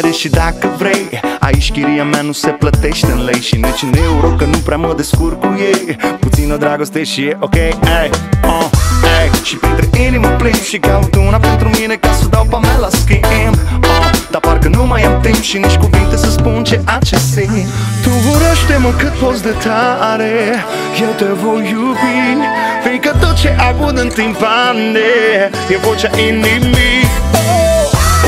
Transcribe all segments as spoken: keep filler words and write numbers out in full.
camere și dacă vrei. Aici chiria mea nu se plătește în lei și nici în euro, că nu prea mă descurc cu ei. Puțină dragoste și e ok, ey, oh, ey. Și printre inimă plimb și caut una pentru mine ca să dau pe mea la schimb, oh. Dar parcă nu mai am timp și nici cuvinte să spun ceea ce simt. Tu urăște-mă cât poți de tare, eu te voi iubi, fiindcă tot ce aud în timpane e vocea inimii.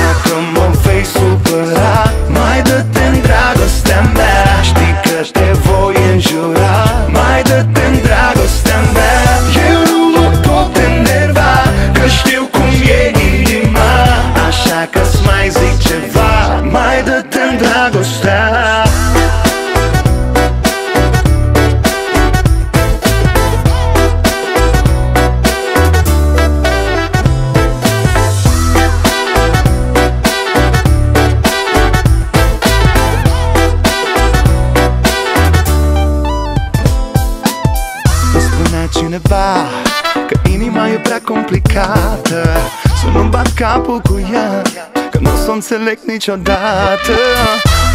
Dacă mă vei supăra, mai dă-te în dragostea mea, știi că te voi înjura, mai dă-te în dragostea mea. Eu nu mă pot enerva, că știu cum e inima, așa că-ți mai zic ceva, mai dă-te în dragostea. Că inima e prea complicată, să nu-mi bat capul cu ea, că nu s-o înțeleg niciodată,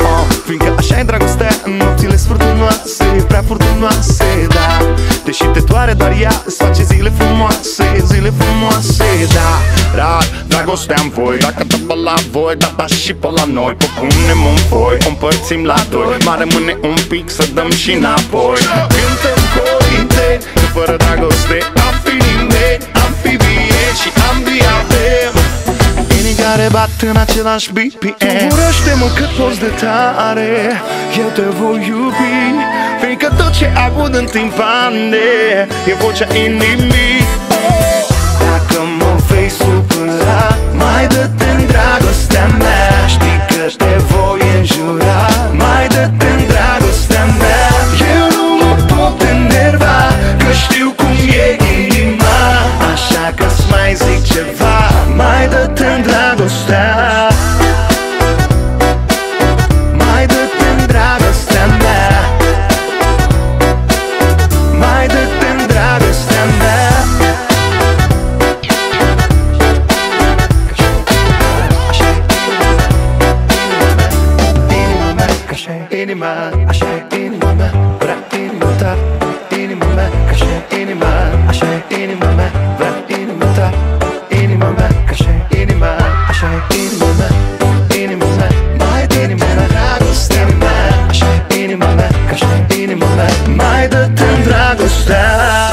oh. Fiindcă așa-i dragostea, în nopțile sfârtunoase, prea furtunoase, da. Deși te doare doar ea, îți face zile frumoase, zile frumoase, da. Rar dragostea-n voi, dacă dă pe la voi, data și pe la noi. Punem un foi, o împărțim la doi, mai rămâne un pic să dăm și înapoi. Cântem corinte, fără dragoste am fi nimeni, am fi vie și am diadem. Inii care bat în același B P M. Urăște-mă cât poți de tare, eu te voi iubi, fiindcă tot ce aud în timpane e vocea inimii, oh. Dacă mă vei supăra, mai dă-te în dragostea mea, știi că te voi înjura, mai dă-te în dragostea mea. Eu nu mă pot enerva, că știu cum e inima, așa că-ți mai zic ceva, mai dă-te în dragostea, mai dă-te în dragostea mea, mai dă-te în dragostea mea. Inima mea, așa e inima, așa e inima mea, vrea inima ta. Inima mea, așa e inima, așa e inima mea, vrea inima ta. Inima mea, așa e inima, așa e inima mea, inima mea, mai dă-te în dragostea mea, așa e inima mea, așa e inima mea, mai dă-te în dragostea.